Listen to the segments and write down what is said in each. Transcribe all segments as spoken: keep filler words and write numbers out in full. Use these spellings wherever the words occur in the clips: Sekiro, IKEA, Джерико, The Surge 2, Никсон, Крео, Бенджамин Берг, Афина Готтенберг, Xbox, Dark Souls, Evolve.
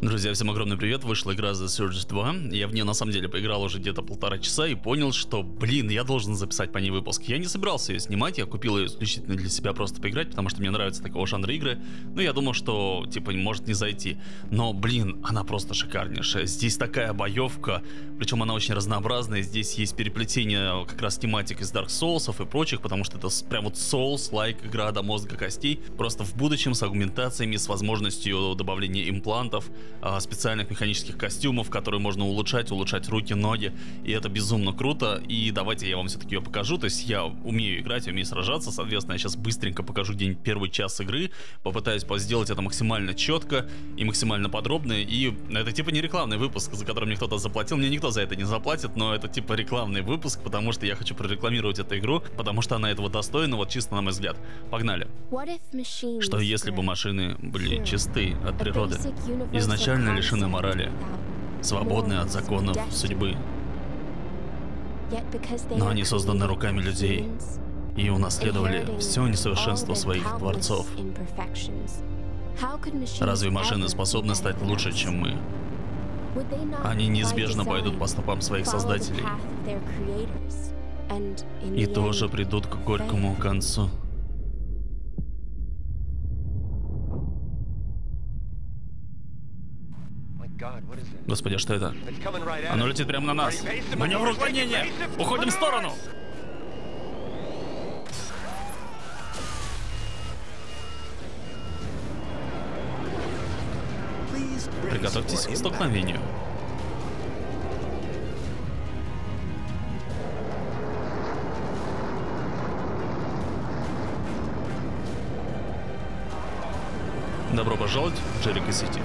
Друзья, всем огромный привет, вышла игра The Surge два, я в нее на самом деле поиграл уже где-то полтора часа и понял, что, блин, я должен записать по ней выпуск. Я не собирался ее снимать, я купил ее исключительно для себя просто поиграть, потому что мне нравятся такого жанра игры, но я думал, что, типа, может не зайти. Но, блин, она просто шикарнейшая, здесь такая боевка, причем она очень разнообразная, здесь есть переплетение как раз тематик из Dark Souls и прочих, потому что это прям вот Souls-like игра до мозга костей, просто в будущем с агментациями, с возможностью добавления имплантов, специальных механических костюмов, которые можно улучшать, улучшать руки, ноги, и это безумно круто. И давайте я вам все-таки ее покажу, то есть я умею играть, умею сражаться, соответственно я сейчас быстренько покажу день первый час игры, попытаюсь сделать это максимально четко и максимально подробно, и это типа не рекламный выпуск, за который мне кто-то заплатил, мне никто за это не заплатит, но это типа рекламный выпуск, потому что я хочу прорекламировать эту игру, потому что она этого достойна, вот чисто на мой взгляд. Погнали. Что если бы машины были чисты от природы? Изначально изначально лишены морали, свободны от законов судьбы. Но они созданы руками людей и унаследовали все несовершенство своих творцов. Разве машины способны стать лучше, чем мы? Они неизбежно пойдут по стопам своих создателей и тоже придут к горькому концу. Господи, что это? Оно летит прямо на нас. Маневр уклонения! Уходим в сторону! Приготовьтесь к столкновению. Добро пожаловать в Джерико-Сити.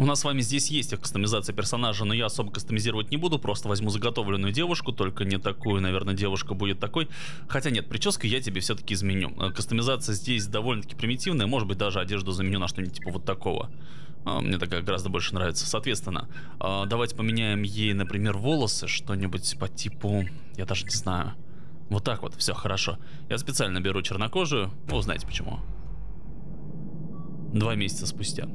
У нас с вами здесь есть кастомизация персонажа, но я особо кастомизировать не буду, просто возьму заготовленную девушку, только не такую, наверное, девушка будет такой. Хотя нет, прическу я тебе все-таки изменю. Кастомизация здесь довольно-таки примитивная, может быть, даже одежду заменю на что-нибудь типа вот такого. Мне такая гораздо больше нравится. Соответственно, давайте поменяем ей, например, волосы, что-нибудь по типу, я даже не знаю. Вот так вот, все, хорошо. Я специально беру чернокожую, вы узнаете почему. Два месяца спустя.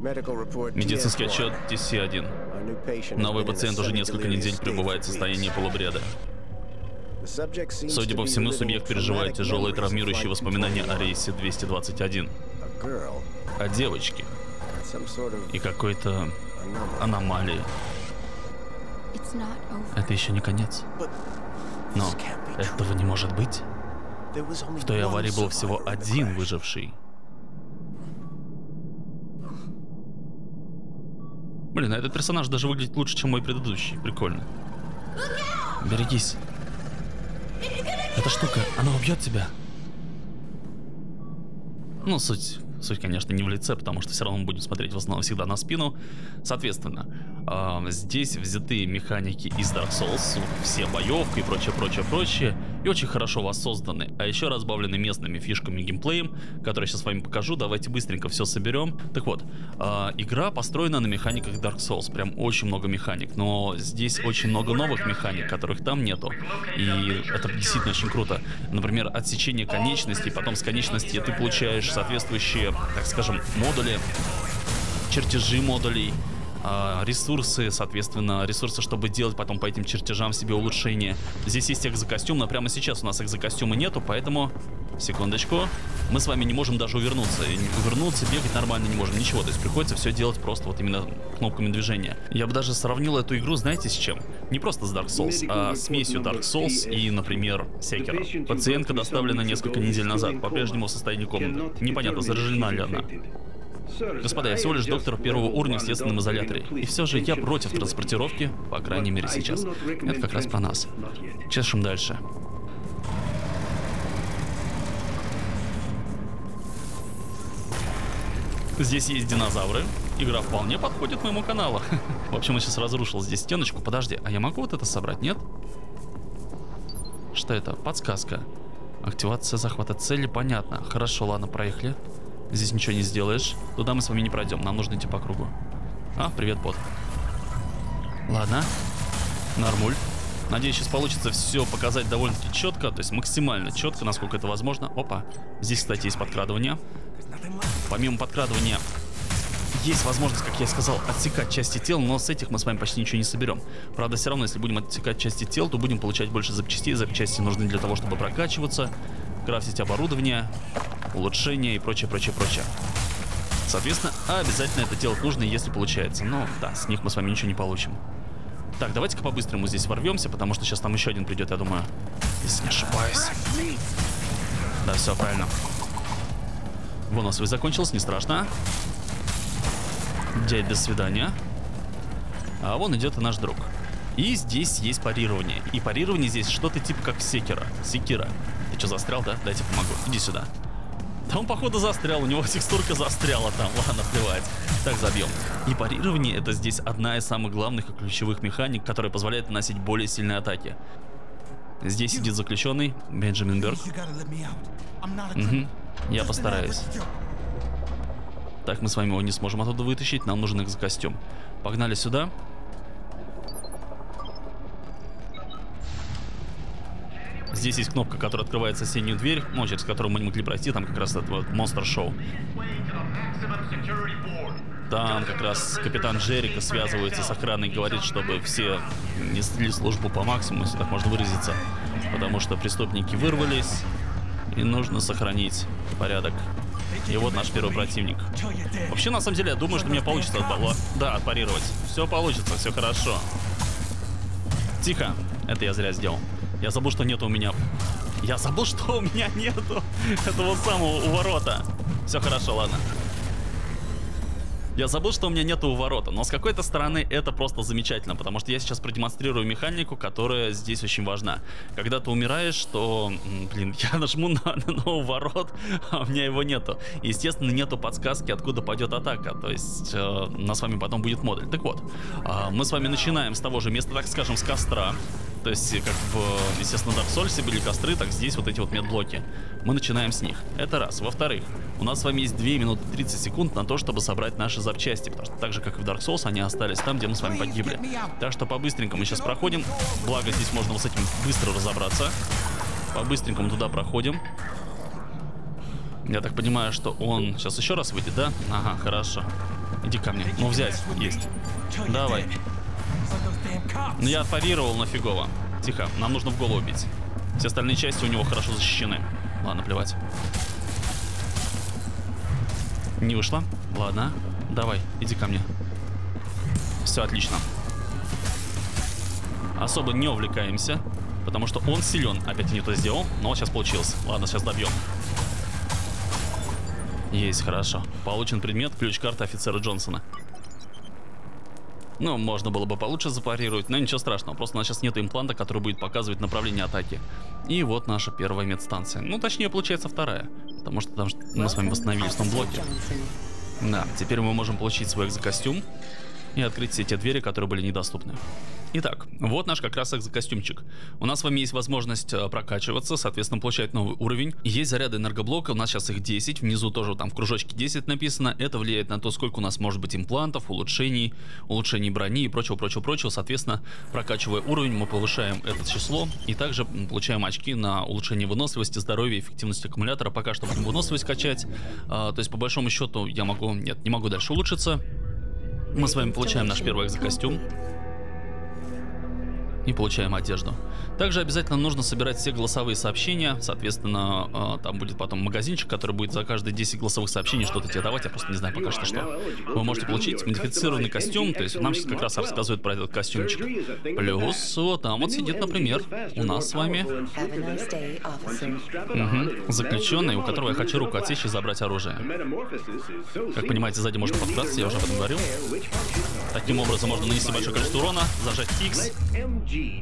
Медицинский отчет Ти Си один. Новый пациент уже несколько недель пребывает в состоянии полубреда. Судя по всему, субъект переживает тяжелые травмирующие воспоминания о рейсе двести двадцать один. О девочке. И какой-то аномалии. Это еще не конец. Но этого не может быть. В той аварии был всего один выживший. Блин, а этот персонаж даже выглядит лучше, чем мой предыдущий. Прикольно. Берегись. Эта штука, она убьет тебя. Ну, суть, суть, конечно, не в лице, потому что все равно мы будем смотреть в основном всегда на спину. Соответственно, э, здесь взяты механики из Dark Souls, все боевки и прочее, прочее, прочее. И очень хорошо воссозданы. А еще разбавлены местными фишками и геймплеем, которые я сейчас с вами покажу. Давайте быстренько все соберем. Так вот, э, игра построена на механиках Dark Souls. Прям очень много механик. Но здесь очень много новых механик, которых там нету. И это действительно очень круто. Например, отсечение конечностей, потом с конечностей ты получаешь соответствующие, так скажем, модули, чертежи модулей, ресурсы, соответственно, ресурсы, чтобы делать потом по этим чертежам себе улучшения. Здесь есть экзокостюм, но прямо сейчас у нас экзокостюма нету, поэтому, секундочку, мы с вами не можем даже увернуться. И увернуться, бегать нормально не можем, ничего. То есть приходится все делать просто вот именно кнопками движения. Я бы даже сравнил эту игру, знаете, с чем? Не просто с Dark Souls, а смесью Dark Souls и, например, Sekiro. Пациентка доставлена несколько недель назад, по-прежнему в состоянии комнаты. Непонятно, заражена ли она. Господа, я всего лишь доктор первого уровня в следственном изоляторе. И все же я против транспортировки, по крайней мере сейчас. Это как раз про нас. Чешем дальше. Здесь есть динозавры. Игра вполне подходит моему каналу. В общем, я сейчас разрушил здесь стеночку. Подожди, а я могу вот это собрать, нет? Что это? Подсказка. Активация захвата цели, понятно. Хорошо, ладно, проехали. Здесь ничего не сделаешь. Туда мы с вами не пройдем. Нам нужно идти по кругу. А, привет, бот. Ладно. Нормуль. Надеюсь, сейчас получится все показать довольно-таки четко. То есть максимально четко, насколько это возможно. Опа. Здесь, кстати, есть подкрадывание. Помимо подкрадывания... Есть возможность, как я сказал, отсекать части тел, но с этих мы с вами почти ничего не соберем. Правда, все равно, если будем отсекать части тел, то будем получать больше запчастей. Запчасти нужны для того, чтобы прокачиваться, крафтить оборудование, улучшения и прочее, прочее, прочее. Соответственно, обязательно это делать нужно, если получается. Но да, с них мы с вами ничего не получим. Так, давайте-ка по-быстрому здесь ворвемся, потому что сейчас там еще один придет, я думаю. Если не ошибаюсь. Да, все, правильно. Вон у нас свой закончился, не страшно. Дядь, до свидания. А вон идет и наш друг. И здесь есть парирование. И парирование здесь что-то типа как Sekiro. Sekiro. Ты что, застрял, да? Дайте помогу. Иди сюда. Да он, походу, застрял. У него текстурка застряла там. Ладно, плевать. Так, забьем. И парирование — это здесь одна из самых главных и ключевых механик, которая позволяет наносить более сильные атаки. Здесь сидит заключенный Бенджамин Берг. Угу. Я постараюсь. Так, мы с вами его не сможем оттуда вытащить. Нам нужен экзокостюм. Погнали сюда. Здесь есть кнопка, которая открывает соседнюю дверь, ну, через которую мы не могли пройти. Там как раз это вот монстр-шоу. Там как раз капитан Джерико связывается с охраной и говорит, чтобы все несли службу по максимуму, если так можно выразиться. Потому что преступники вырвались, и нужно сохранить порядок. И вот наш первый противник. Вообще, на самом деле, я думаю, что мне получится отбало... Да, отпарировать. Все получится, все хорошо. Тихо. Это я зря сделал. Я забыл, что нету у меня... Я забыл, что у меня нету этого самого уворота. Все хорошо, ладно. Я забыл, что у меня нету уворота, но с какой-то стороны это просто замечательно, потому что я сейчас продемонстрирую механику, которая здесь очень важна. Когда ты умираешь, то, блин, я нажму на, на уворот, а у меня его нету. Естественно, нету подсказки, откуда пойдет атака, то есть э, у нас с вами потом будет модуль. Так вот, э, мы с вами начинаем с того же места, так скажем, с костра. То есть, как в, естественно, Dark Souls были костры, так здесь вот эти вот медблоки. Мы начинаем с них. Это раз. Во-вторых, у нас с вами есть две минуты тридцать секунд на то, чтобы собрать наши запчасти. Потому что так же, как и в Dark Souls, они остались там, где мы с вами погибли. Так что по-быстренькому сейчас проходим. Благо, здесь можно с этим быстро разобраться. По-быстренькому туда проходим. Я так понимаю, что он сейчас еще раз выйдет, да? Ага, хорошо. Иди ко мне. Ну, взять. Есть. Давай. Ну, я парировал нафигово. Тихо, нам нужно в голову бить. Все остальные части у него хорошо защищены. Ладно, плевать. Не вышло? Ладно. Давай, иди ко мне. Все, отлично. Особо не увлекаемся, потому что он силен. Опять не то сделал, но сейчас получилось. Ладно, сейчас добьем. Есть, хорошо. Получен предмет, ключ карты офицера Джонсона. Ну, можно было бы получше запарировать, но ничего страшного. Просто у нас сейчас нет импланта, который будет показывать направление атаки. И вот наша первая медстанция. Ну, точнее, получается, вторая. Потому что там мы с вами восстановились в том блоке. Да, теперь мы можем получить свой экзокостюм и открыть все те двери, которые были недоступны. Итак, вот наш как раз экзокостюмчик. У нас с вами есть возможность прокачиваться, соответственно, получать новый уровень. Есть заряды энергоблока, у нас сейчас их десять, внизу тоже там в кружочке десять написано. Это влияет на то, сколько у нас может быть имплантов, улучшений, улучшений брони и прочего, прочего, прочего. Соответственно, прокачивая уровень, мы повышаем это число и также получаем очки на улучшение выносливости, здоровья, эффективности аккумулятора. Пока что будем выносливость качать, а, то есть по большому счету я могу, нет, не могу дальше улучшиться. Мы с вами получаем наш первый экзокостюм. И получаем одежду. Также обязательно нужно собирать все голосовые сообщения. Соответственно, там будет потом магазинчик, который будет за каждые десять голосовых сообщений что-то тебе давать. Я просто не знаю пока что что. Вы можете получить модифицированный костюм. То есть нам сейчас как раз рассказывают про этот костюмчик. Плюс вот там вот сидит, например, у нас с вами угу. заключенный, у которого я хочу руку отсечь и забрать оружие. Как понимаете, сзади можно подкрасться, я уже об этом говорил. Таким образом можно нанести большое количество урона, зажать X,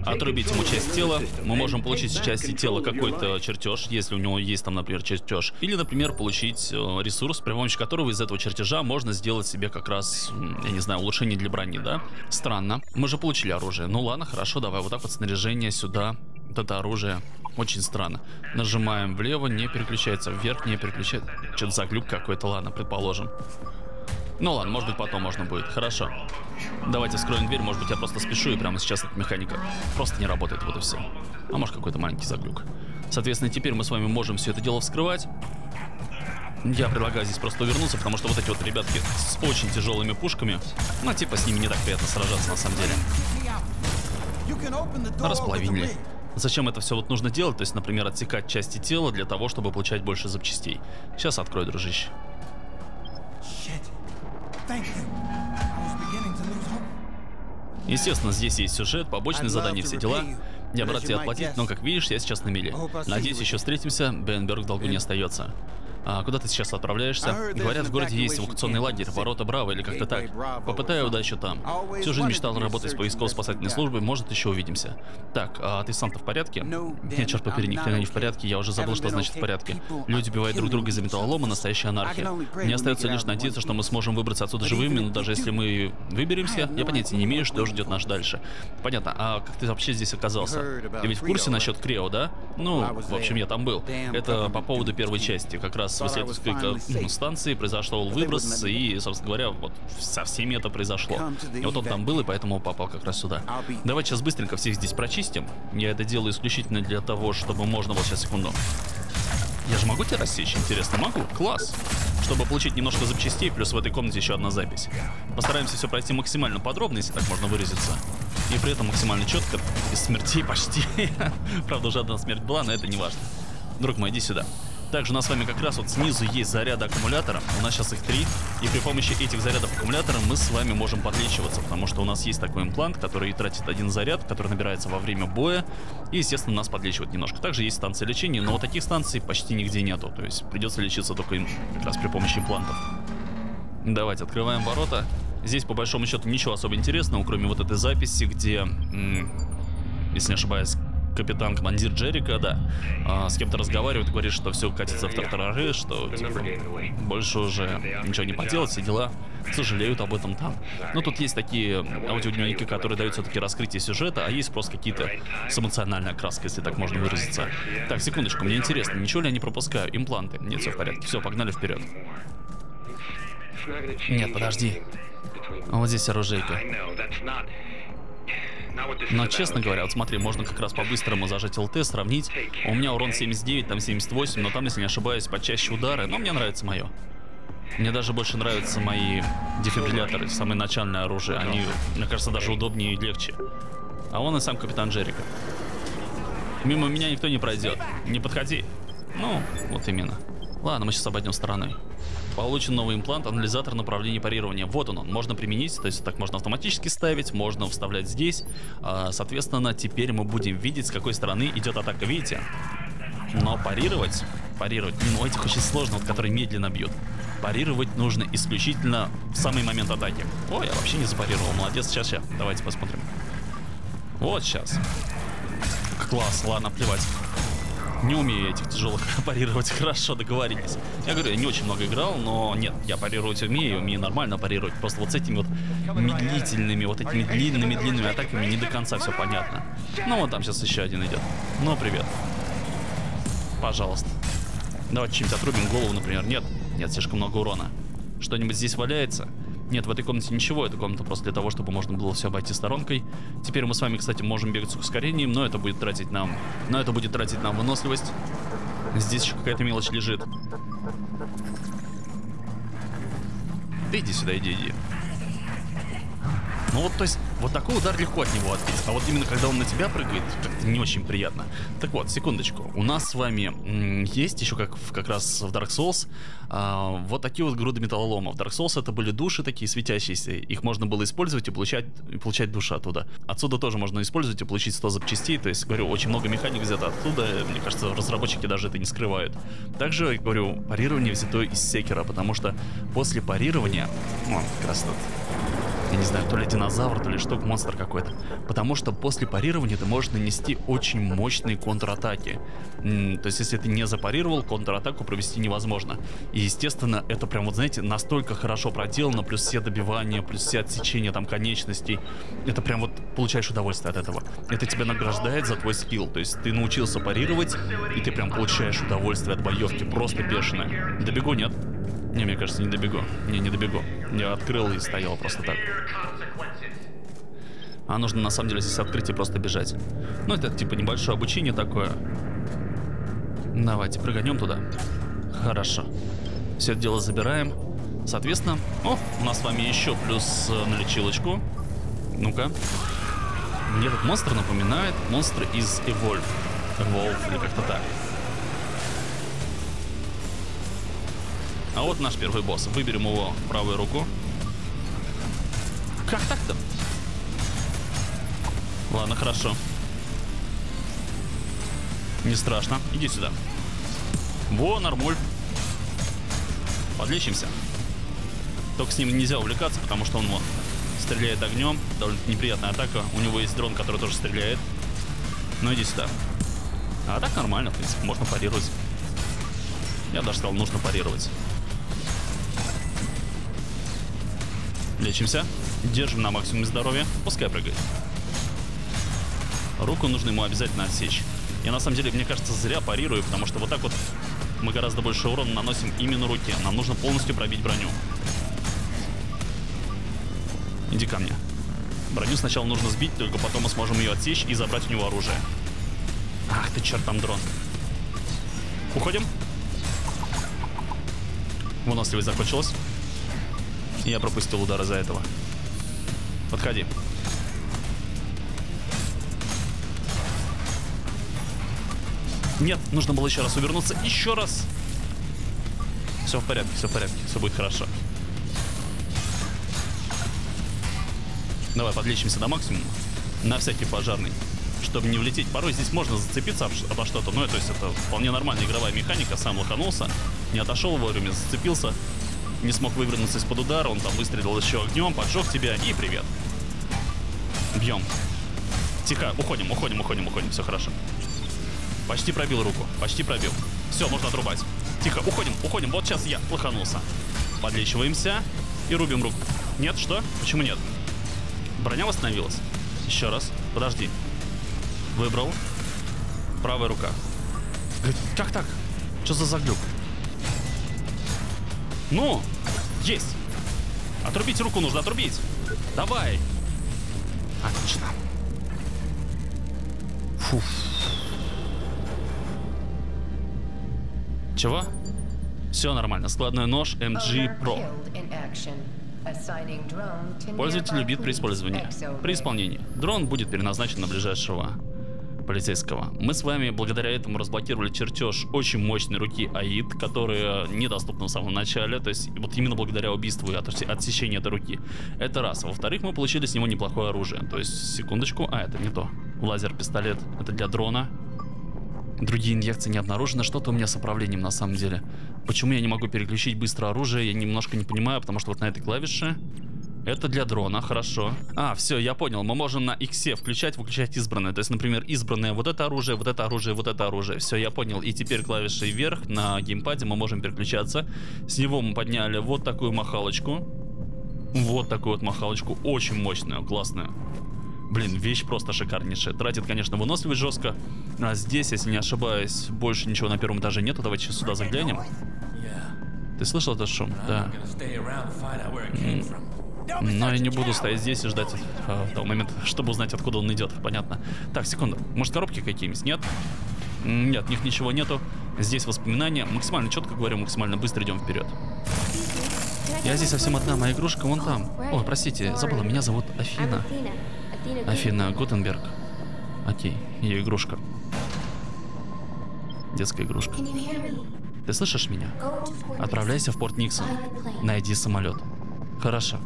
отрубить ему часть тела. Мы можем получить с части тела какой-то чертеж, если у него есть там, например, чертеж. Или, например, получить ресурс, при помощи которого из этого чертежа можно сделать себе как раз, я не знаю, улучшение для брони, да? Странно. Мы же получили оружие. Ну ладно, хорошо, давай вот так вот снаряжение сюда. вот это оружие. Очень странно. Нажимаем влево, не переключается. Вверх не переключается. Что-то за глюк какой-то, ладно, предположим. Ну ладно, может быть потом можно будет. Хорошо. Давайте вскроем дверь, может быть я просто спешу, и прямо сейчас эта механика просто не работает, вот и все. А может какой-то маленький заглюк. Соответственно, теперь мы с вами можем все это дело вскрывать. Я предлагаю здесь просто увернуться, потому что вот эти вот ребятки с очень тяжелыми пушками, ну типа с ними не так приятно сражаться на самом деле. Располовинили. Зачем это все вот нужно делать? То есть, например, отсекать части тела для того, чтобы получать больше запчастей. Сейчас открой, дружище. Естественно, здесь есть сюжет, побочные задания, все дела. Я брат тебе отплатить, но, как видишь, я сейчас на мели. Надеюсь, еще встретимся. Берг в долгу не остается. А куда ты сейчас отправляешься? Говорят, в городе есть эвакуационный лагерь, ворота Браво или как-то так. Попытаю удачу там. Всю жизнь мечтал работать с поисково-спасательной службой, может, еще увидимся. Так, а ты сам-то в порядке? Нет, черт попери, ни хрена не в порядке, я уже забыл, что значит в порядке. Люди убивают друг друга из-за металлолома, настоящая анархия. Мне остается лишь надеяться, что мы сможем выбраться отсюда живыми, но даже если мы выберемся, я понятия не имею, что ждет нас дальше. Понятно, а как ты вообще здесь оказался? Ты ведь в курсе насчет Крео, да? Ну, в общем, я там был. Это по поводу первой части, как раз. После этой станции произошел выброс, и, собственно говоря, вот со всеми это произошло. И вот он там был, и поэтому попал как раз сюда. Давайте сейчас быстренько всех здесь прочистим. Я это делаю исключительно для того, чтобы можно было... Сейчас, секунду. Я же могу тебя рассечь, интересно? Могу? Класс! Чтобы получить немножко запчастей, плюс в этой комнате еще одна запись. Постараемся все пройти максимально подробно, если так можно выразиться. И при этом максимально четко, без смертей почти. Правда, уже одна смерть была, но это не важно. Друг мой, иди сюда. Также у нас с вами как раз вот снизу есть заряды аккумулятора, у нас сейчас их три, и при помощи этих зарядов аккумулятора мы с вами можем подлечиваться, потому что у нас есть такой имплант, который тратит один заряд, который набирается во время боя, и, естественно, нас подлечивает немножко. Также есть станция лечения, но вот таких станций почти нигде нету, то есть придется лечиться только им как раз при помощи имплантов. Давайте открываем ворота. Здесь, по большому счету, ничего особо интересного, кроме вот этой записи, где, если не ошибаюсь, капитан, командир Джерико, да, а, с кем-то разговаривает, говорит, что все катится в тартарары, что типа, больше уже ничего не поделать, все дела, сожалеют об этом там. Но тут есть такие аудиодневники, которые дают все-таки раскрытие сюжета, а есть просто какие-то с эмоциональной окраской, если так можно выразиться. Так, секундочку, мне интересно, ничего ли я не пропускаю? Импланты? Нет, все в порядке. Все, погнали вперед. Нет, подожди. Вот здесь оружейка. Но, честно говоря, вот смотри, можно как раз по-быстрому зажать ЛТ, сравнить. У меня урон семьдесят девять, там семьдесят восемь, но там, если не ошибаюсь, почаще удары. Но мне нравится мое. Мне даже больше нравятся мои дефибрилляторы, самые начальные оружия. Они, мне кажется, даже удобнее и легче. А он и сам капитан Джерико. Мимо меня никто не пройдет. Не подходи. Ну, вот именно. Ладно, мы сейчас обойдем стороной. Получен новый имплант, анализатор направления парирования. Вот он, он, можно применить, то есть так можно автоматически ставить, можно вставлять здесь. Соответственно, теперь мы будем видеть, с какой стороны идет атака, видите? Но парировать, парировать, ну этих очень сложно, вот, которые медленно бьют. Парировать нужно исключительно в самый момент атаки. О, я вообще не запарировал, молодец, сейчас, сейчас, давайте посмотрим. Вот сейчас. Класс, ладно, плевать. Не умею этих тяжелых парировать хорошо, договорились. Я говорю, я не очень много играл, но нет, я парировать умею, умею нормально парировать. Просто вот с этими вот медлительными, вот этими длинными-длинными атаками не до конца все понятно. Ну вот там сейчас еще один идет. Ну, привет. Пожалуйста. Давайте чем-то отрубим голову, например. Нет, нет, слишком много урона. Что-нибудь здесь валяется? Нет, в этой комнате ничего, эта комната просто для того, чтобы можно было все обойти сторонкой. Теперь мы с вами, кстати, можем бегать с ускорением, но это будет тратить нам... Но это будет тратить нам выносливость. Здесь еще какая-то мелочь лежит. Ты иди сюда, иди, иди. Ну вот, то есть, вот такой удар легко от него отбить, а вот именно когда он на тебя прыгает, как-то не очень приятно. Так вот, секундочку, у нас с вами есть еще как, как раз в Dark Souls а, вот такие вот груды металлолома. В Dark Souls это были души такие светящиеся, их можно было использовать и получать, и получать души оттуда. Отсюда тоже можно использовать и получить сто запчастей, то есть, говорю, очень много механик взято оттуда, мне кажется, разработчики даже это не скрывают. Также, я говорю, парирование взято из Sekiro, потому что после парирования, о, как раз тут... Я не знаю, то ли динозавр, то ли штук-монстр какой-то. Потому что после парирования ты можешь нанести очень мощные контратаки. То есть, если ты не запарировал, контратаку провести невозможно. И, естественно, это прям, вот знаете, настолько хорошо проделано, плюс все добивания, плюс все отсечения там конечностей. Это прям вот получаешь удовольствие от этого. Это тебя награждает за твой скилл. То есть ты научился парировать, и ты прям получаешь удовольствие от боевки. Просто бешеное. Добегу, нет? Не, мне кажется, не добегу. Не, не добегу. Я открыл и стоял просто так. А нужно на самом деле здесь открыть и просто бежать. Ну, это типа небольшое обучение такое. Давайте прыганем туда. Хорошо. Все это дело забираем. Соответственно... О, у нас с вами еще плюс э, на лечилочку. Ну-ка. Мне этот монстр напоминает монстр из Evolve. Evolve или как-то так. А вот наш первый босс. Выберем его правую руку. Как так-то? Ладно, хорошо. Не страшно. Иди сюда. Во, нормуль. Подлечимся. Только с ним нельзя увлекаться, потому что он вот стреляет огнем. Довольно неприятная атака. У него есть дрон, который тоже стреляет. Ну иди сюда. А так нормально, в принципе, можно парировать. Я даже сказал, нужно парировать. Лечимся. Держим на максимуме здоровья. Пускай прыгает. Руку нужно ему обязательно отсечь. Я на самом деле, мне кажется, зря парирую, потому что вот так вот мы гораздо больше урона наносим именно руке. Нам нужно полностью пробить броню. Иди ко мне. Броню сначала нужно сбить, только потом мы сможем ее отсечь и забрать у него оружие. Ах ты, черт, там дрон. Уходим. Выносливость закончилась. Я пропустил удар из-за этого. Подходи. Нет, нужно было еще раз увернуться. Еще раз. Все в порядке, все в порядке. Все будет хорошо. Давай подлечимся до максимума. На всякий пожарный. Чтобы не влететь. Порой здесь можно зацепиться обо что-то. Ну, то есть это вполне нормальная игровая механика. Сам лоханулся. Не отошел вовремя, зацепился. Не смог вывернуться из-под удара. Он там выстрелил еще огнем, поджег тебя. И привет. Бьем. Тихо, уходим, уходим, уходим, уходим. Все хорошо. Почти пробил руку, почти пробил. Все, можно отрубать. Тихо, уходим, уходим. Вот сейчас я лоханулся. Подлечиваемся и рубим руку. Нет, что? Почему нет? Броня восстановилась. Еще раз, подожди. Выбрал. Правая рука. Как так? Что за заглюк? Ну, есть. Отрубить руку нужно, отрубить. Давай. Отлично. Фуф. Чего? Все нормально. Складной нож эм джи про. Пользователь убит при использовании. При исполнении. Дрон будет переназначен на ближайшего полицейского. Мы с вами благодаря этому разблокировали чертеж очень мощной руки Аид, которая недоступна в самом начале. То есть вот именно благодаря убийству и отсечению этой руки. Это раз. Во-вторых, мы получили с него неплохое оружие. То есть, секундочку. А, это не то. Лазер-пистолет. Это для дрона. Другие инъекции не обнаружены. Что-то у меня с управлением на самом деле. Почему я не могу переключить быстро оружие, я немножко не понимаю, потому что вот на этой клавише... Это для дрона, хорошо. А, все, я понял. Мы можем на иксе включать, выключать избранное. То есть, например, избранное вот это оружие, вот это оружие, вот это оружие. Все, я понял. И теперь клавишей вверх на геймпаде мы можем переключаться. С него мы подняли вот такую махалочку. Вот такую вот махалочку. Очень мощную, классную. Блин, вещь просто шикарнейшая. Тратит, конечно, выносливость жестко. А здесь, если не ошибаюсь, больше ничего на первом этаже нету. Давайте сюда заглянем. Ты слышал этот шум? Да. Но я не буду стоять здесь и ждать э, того момента, чтобы узнать, откуда он идет. Понятно. Так, секунду. Может, коробки какие-нибудь? Нет? Нет, в них ничего нету. Здесь воспоминания. Максимально четко говорю, максимально быстро идем вперед. Я здесь совсем одна, моя игрушка вон там. О, простите, забыла, меня зовут Афина. Афина Готтенберг. Окей, ее игрушка. Детская игрушка. Ты слышишь меня? Отправляйся в порт Никсон. Найди самолет. Хорошо.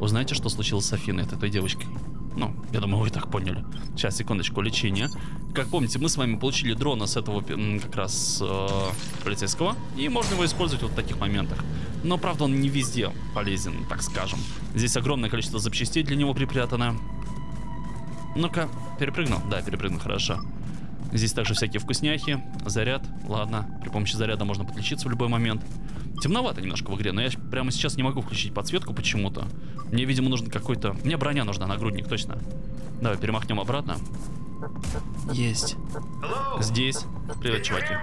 Узнайте, что случилось с Афиной, это той девочкой. Ну, я думаю, вы и так поняли. Сейчас, секундочку, лечение. Как помните, мы с вами получили дрона с этого как раз э, полицейского. И можно его использовать вот в таких моментах. Но, правда, он не везде полезен, так скажем. Здесь огромное количество запчастей для него припрятано. Ну-ка, перепрыгнул? Да, перепрыгнул, хорошо. Здесь также всякие вкусняхи, заряд, ладно. При помощи заряда можно подлечиться в любой момент. Темновато немножко в игре, но я прямо сейчас не могу включить подсветку почему-то. Мне, видимо, нужен какой-то... Мне броня нужна, нагрудник, точно. Давай перемахнем обратно. Есть. Здесь. Привет, чуваки.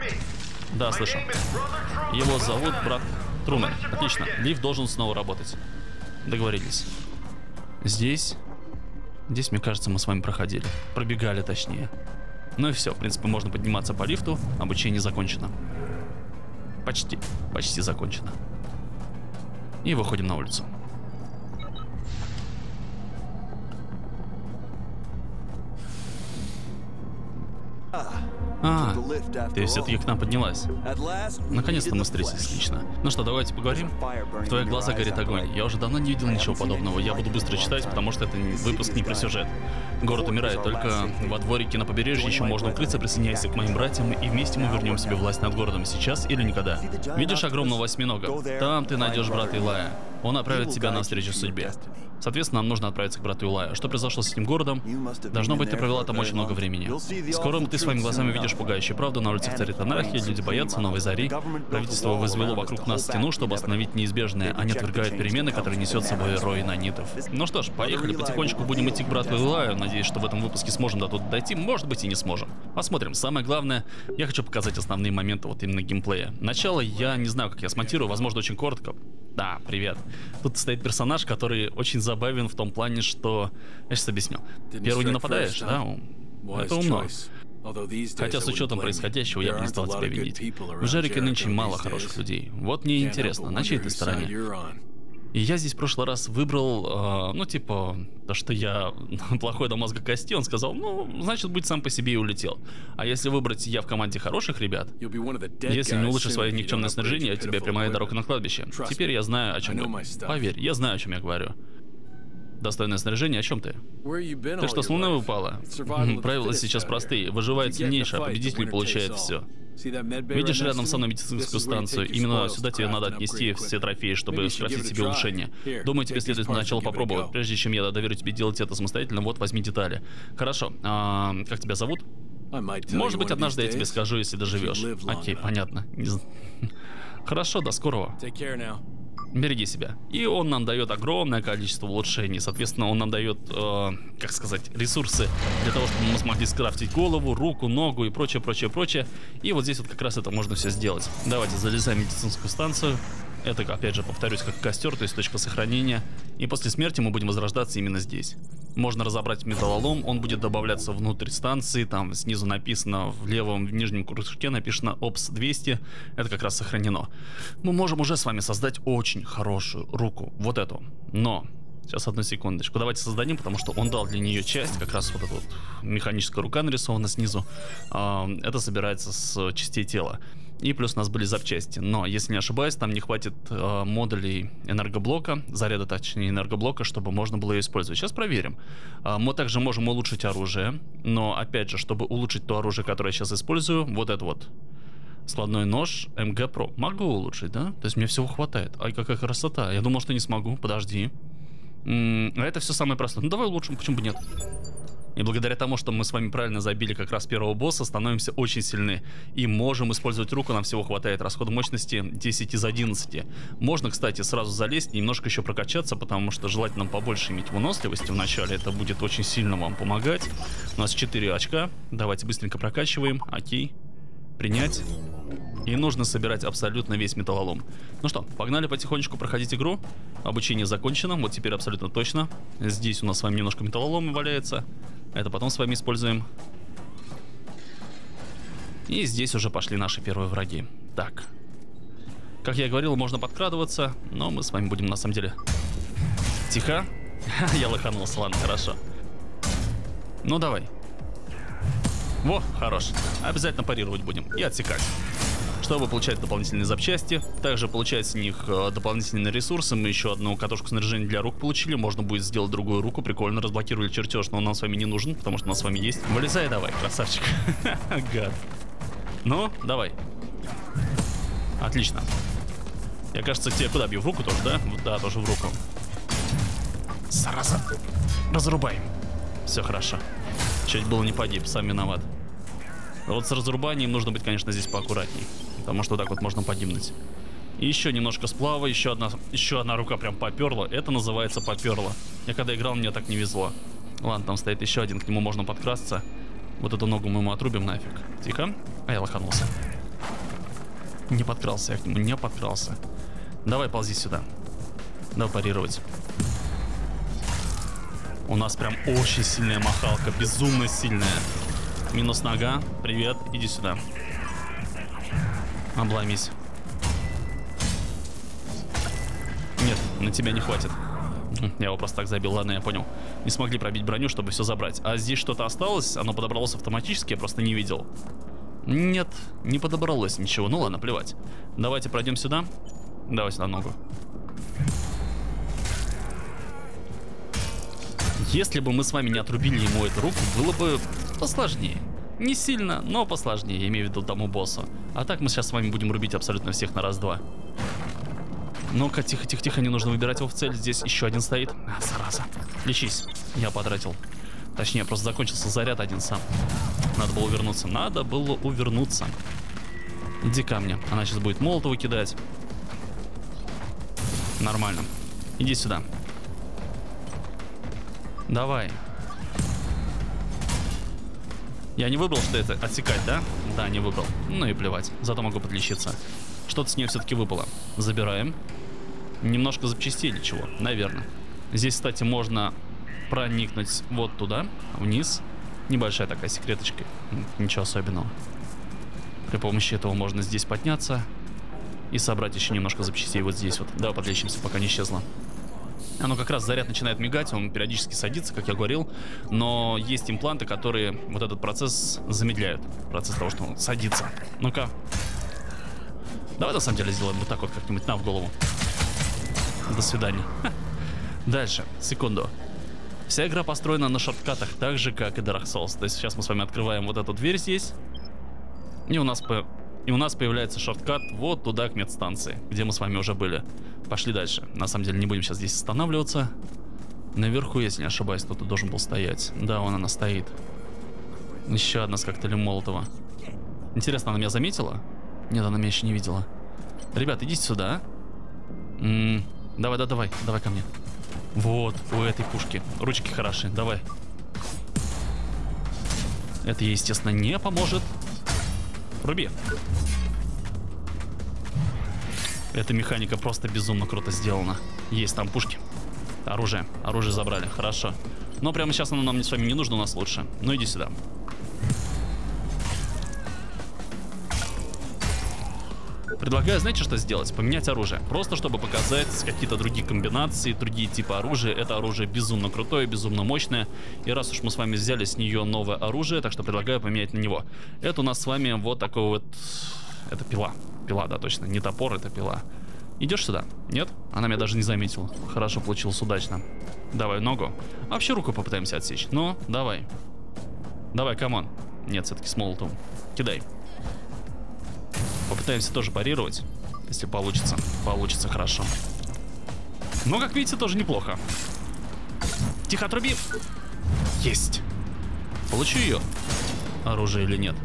Да, слышу. Его зовут брат Трумэн. Отлично. Лифт должен снова работать. Договорились. Здесь. Здесь, мне кажется, мы с вами проходили. Пробегали, точнее. Ну и все. В принципе, можно подниматься по лифту. Обучение закончено. Почти. Почти закончено. И выходим на улицу. А, ты все-таки к нам поднялась. Наконец-то мы встретились лично. Ну что, давайте поговорим. В твоих глазах горит огонь. Я уже давно не видел ничего подобного. Я буду быстро читать, потому что это выпуск не про сюжет. Город умирает, только во дворике на побережье еще можно укрыться, присоединяйся к моим братьям, и вместе мы вернем себе власть над городом, сейчас или никогда. Видишь огромного осьминога? Там ты найдешь брата Илая. Он отправит тебя навстречу судьбе. Соответственно, нам нужно отправиться к брату Илаю. Что произошло с этим городом? Должно быть, ты провела там очень много времени. Скоро ты своими глазами видишь пугающую правду. На улицах царит анархия, люди боятся новой зари. Правительство возвело вокруг нас стену, чтобы остановить неизбежное. Они отвергают перемены, которые несет с собой рой нанитов. Ну что ж, поехали. Потихонечку будем идти к брату Илаю. Надеюсь, что в этом выпуске сможем до туда дойти. Может быть, и не сможем. Посмотрим. Самое главное, я хочу показать основные моменты вот именно геймплея. Начало я не знаю, как я смонтирую. Возможно, очень коротко. Да, привет. Тут стоит персонаж, который очень забавен в том плане, что... Я сейчас объясню. Первый не нападаешь, да? Это умно. Хотя с учетом происходящего я бы не стал тебя винить. В Джерико нынче мало хороших людей. Вот мне интересно, на чьей ты стороне? И я здесь в прошлый раз выбрал, э, ну типа, то что я плохой до мозга кости, он сказал, ну значит быть сам по себе и улетел. А если выбрать я в команде хороших ребят, если не улучшишь свое никчемное снаряжение, у тебя прямая дорога на кладбище. Теперь я знаю, о чем я. Поверь, я знаю, о чем я говорю. Достойное снаряжение, о чем ты? Ты что, с луны упала? Правила сейчас простые. Выживает сильнейший, а победитель получает все. Видишь рядом со мной медицинскую станцию? Именно сюда тебе надо отнести все трофеи, чтобы скрасить себе улучшение. Думаю, тебе следует сначала попробовать. Прежде чем я доверю тебе делать это самостоятельно, вот возьми детали. Хорошо. А, как тебя зовут? Может быть, однажды я тебе скажу, если доживешь. Окей, понятно. Хорошо, до скорого. Береги себя. И он нам дает огромное количество улучшений. Соответственно, он нам дает, э, как сказать, ресурсы для того, чтобы мы смогли скрафтить голову, руку, ногу и прочее, прочее, прочее. И вот здесь вот как раз это можно все сделать. Давайте залезаем в медицинскую станцию. Это, опять же, повторюсь, как костер, то есть точка сохранения. И после смерти мы будем возрождаться именно здесь. Можно разобрать металлолом, он будет добавляться внутрь станции. Там снизу написано, в левом в нижнем кружке написано опс двести. Это как раз сохранено. Мы можем уже с вами создать очень хорошую руку. Вот эту. Но... Сейчас, одну секундочку. Давайте создадим, потому что он дал для нее часть. Как раз вот эта вот механическая рука нарисована снизу. Это собирается с частей тела. И плюс у нас были запчасти. Но, если не ошибаюсь, там не хватит э, модулей энергоблока, заряда, точнее, энергоблока, чтобы можно было ее использовать. Сейчас проверим. Э, мы также можем улучшить оружие. Но, опять же, чтобы улучшить то оружие, которое я сейчас использую, вот это вот. Складной нож эм джи про. Могу улучшить, да? То есть мне всего хватает. Ай, какая красота. Я думал, что не смогу. Подожди. М-м, а это все самое простое. Ну, давай улучшим, почему бы нет? И благодаря тому, что мы с вами правильно забили как раз первого босса, становимся очень сильны. И можем использовать руку, нам всего хватает. Расход мощности десять из одиннадцати. Можно, кстати, сразу залезть, немножко еще прокачаться, потому что желательно побольше иметь выносливости вначале. Это будет очень сильно вам помогать. У нас четыре очка. Давайте быстренько прокачиваем. Окей. Принять. И нужно собирать абсолютно весь металлолом. Ну что, погнали потихонечку проходить игру. Обучение закончено, вот теперь абсолютно точно. Здесь у нас с вами немножко металлолома валяется. Это потом с вами используем. И здесь уже пошли наши первые враги. Так. Как я и говорил, можно подкрадываться, но мы с вами будем на самом деле... Тихо. Я лоханулся, ладно, хорошо. Ну давай. Во, хорош. Обязательно парировать будем и отсекать. Чтобы получать дополнительные запчасти. Также получать с них э, дополнительные ресурсы. Мы еще одну катушку снаряжения для рук получили. Можно будет сделать другую руку. Прикольно, разблокировали чертеж, но он нам с вами не нужен, потому что у нас с вами есть. Вылезай давай, красавчик. Гад. Ну, давай. Отлично. Я, кажется, тебе куда бью? В руку тоже, да? Да, тоже в руку. Зараза. Разрубаем. Все хорошо. Чуть было не погиб, сам виноват. Вот с разрубанием нужно быть, конечно, здесь поаккуратней. Потому что так вот можно погибнуть. И еще немножко сплава, еще одна, еще одна рука прям поперла. Это называется поперло. Я когда играл, мне так не везло. Ладно, там стоит еще один, к нему можно подкрасться. Вот эту ногу мы ему отрубим нафиг. Тихо. А я лоханулся. Не подкрался я к нему, не подкрался. Давай, ползи сюда. Давай парировать. У нас прям очень сильная махалка, безумно сильная. Минус нога. Привет, иди сюда. Обломись. Нет, на тебя не хватит. Я его просто так забил, ладно, я понял. Не смогли пробить броню, чтобы все забрать. А здесь что-то осталось, оно подобралось автоматически, я просто не видел. Нет, не подобралось ничего, ну ладно, плевать. Давайте пройдем сюда. Давай сюда ногу. Если бы мы с вами не отрубили ему эту руку, было бы посложнее. Не сильно, но посложнее, я имею в виду тому боссу. А так мы сейчас с вами будем рубить абсолютно всех на раз-два. Ну-ка, тихо-тихо-тихо, не нужно выбирать его в цель. Здесь еще один стоит. А, зараза. Лечись. Я потратил. Точнее, просто закончился заряд один сам. Надо было увернуться. Надо было увернуться. Иди ко мне. Она сейчас будет молотова кидать. Нормально. Иди сюда. Давай. Я не выбрал, что это отсекать, да? Да, не выбрал. Ну и плевать. Зато могу подлечиться. Что-то с нее все-таки выпало. Забираем. Немножко запчастей или чего? Наверное. Здесь, кстати, можно проникнуть вот туда, вниз. Небольшая такая секреточка. Ничего особенного. При помощи этого можно здесь подняться. И собрать еще немножко запчастей вот здесь вот. Давай подлечимся, пока не исчезло. Оно как раз, заряд начинает мигать, он периодически садится, как я говорил. Но есть импланты, которые вот этот процесс замедляют. Процесс того, что он садится. Ну-ка. Давай на самом деле сделаем вот так вот как-нибудь, на, в голову. До свидания. Дальше, секунду. Вся игра построена на шорткатах, так же, как и Dark Souls. То есть сейчас мы с вами открываем вот эту дверь здесь. И у нас, по... и у нас появляется шорткат вот туда, к медстанции, где мы с вами уже были. Пошли дальше. На самом деле не будем сейчас здесь останавливаться. Наверху, если не ошибаюсь, кто-то должен был стоять. Да, вон она стоит. Еще одна с коктейлем Молотова. Интересно, она меня заметила? Нет, она меня еще не видела. Ребят, идите сюда. М-м, давай, да, давай, давай ко мне. Вот, у этой пушки. Ручки хороши, давай. Это ей, естественно, не поможет. Руби. Эта механика просто безумно круто сделана. Есть там пушки. Оружие, оружие забрали, хорошо. Но прямо сейчас оно нам с вами не нужно, у нас лучше. Ну иди сюда. Предлагаю, знаете, что сделать? Поменять оружие. Просто чтобы показать какие-то другие комбинации, другие типы оружия. Это оружие безумно крутое, безумно мощное. И раз уж мы с вами взяли с нее новое оружие, так что предлагаю поменять на него. Это у нас с вами вот такой вот... Это пила. Пила, да, точно. Не топор, это пила. Идешь сюда? Нет? Она меня даже не заметила. Хорошо, получилось удачно. Давай ногу. Вообще руку попытаемся отсечь. Ну, давай. Давай, камон. Нет, все-таки с молотом. Кидай. Попытаемся тоже парировать. Если получится. Получится хорошо. Но, как видите, тоже неплохо. Тихо, отруби. Есть. Получу ее. Оружие или нет?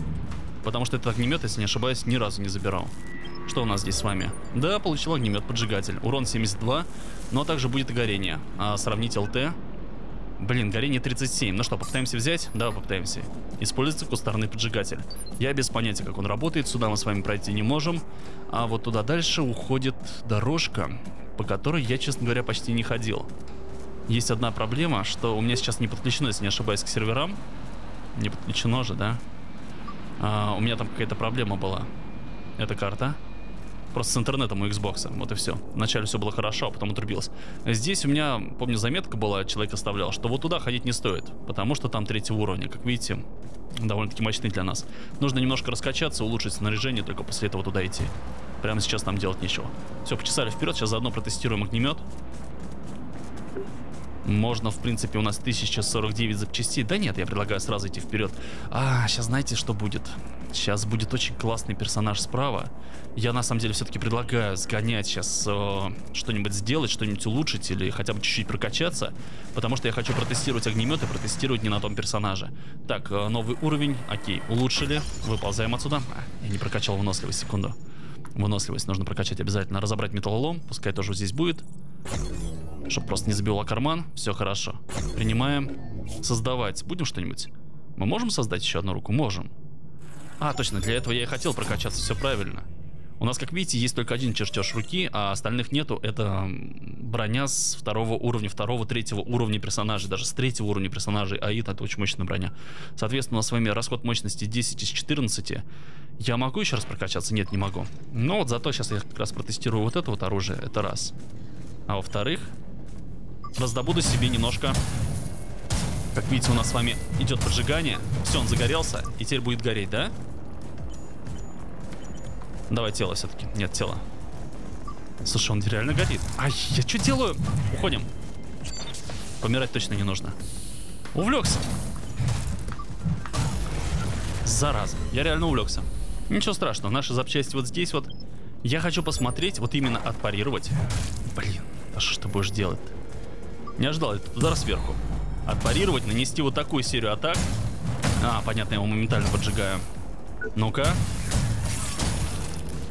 Потому что этот огнемет, если не ошибаюсь, ни разу не забирал. Что у нас здесь с вами? Да, получил огнемет-поджигатель. Урон семьдесят два, но также будет и горение. А сравнить ЛТ. Блин, горение тридцать семь. Ну что, попытаемся взять? Да, попытаемся. Используется кустарный поджигатель. Я без понятия, как он работает. Сюда мы с вами пройти не можем. А вот туда дальше уходит дорожка, по которой я, честно говоря, почти не ходил. Есть одна проблема, что у меня сейчас не подключено, если не ошибаюсь, к серверам. Не подключено же, да? А, у меня там какая-то проблема была. Эта карта. Просто с интернетом у Xbox, вот и все. Вначале все было хорошо, а потом отрубилось. Здесь у меня, помню, заметка была, человек оставлял, что вот туда ходить не стоит, потому что там третьего уровня, как видите, довольно-таки мощный для нас. Нужно немножко раскачаться, улучшить снаряжение, только после этого туда идти. Прямо сейчас нам делать нечего. Все, почесали вперед, сейчас заодно протестируем огнемет. Можно, в принципе, у нас тысяча сорок девять запчастей. Да нет, я предлагаю сразу идти вперед. А, сейчас знаете, что будет? Сейчас будет очень классный персонаж справа. Я, на самом деле, все-таки предлагаю сгонять сейчас, э, что-нибудь сделать, что-нибудь улучшить или хотя бы чуть-чуть прокачаться. Потому что я хочу протестировать огнемет и протестировать не на том персонаже. Так, э, новый уровень. Окей, улучшили. Выползаем отсюда. А, я не прокачал выносливость, секунду. Выносливость нужно прокачать обязательно. Разобрать металлолом, пускай тоже здесь будет. Чтобы просто не забивало карман. Все хорошо. Принимаем. Создавать будем что-нибудь? Мы можем создать еще одну руку? Можем. А, точно, для этого я и хотел прокачаться, все правильно. У нас, как видите, есть только один чертеж руки, а остальных нету. Это броня с второго уровня, второго, третьего уровня персонажей, даже с третьего уровня персонажей. Аид — это очень мощная броня. Соответственно, у нас с вами расход мощности десять из четырнадцати. Я могу еще раз прокачаться? Нет, не могу. Но вот зато сейчас я как раз протестирую вот это вот оружие. Это раз. А во-вторых, раздобуду себе немножко... Как видите, у нас с вами идет поджигание. Все, он загорелся, и теперь будет гореть, да? Давай тело все-таки. Нет, тело. Слушай, он реально горит. Ай, я что делаю? Уходим. Помирать точно не нужно. Увлекся. Зараза, я реально увлекся. Ничего страшного, наши запчасти вот здесь вот. Я хочу посмотреть, вот именно отпарировать. Блин, а что ты будешь делать? Не ожидал этот удар сверху. Отпарировать, нанести вот такую серию атак. А, понятно, я его моментально поджигаю. Ну-ка.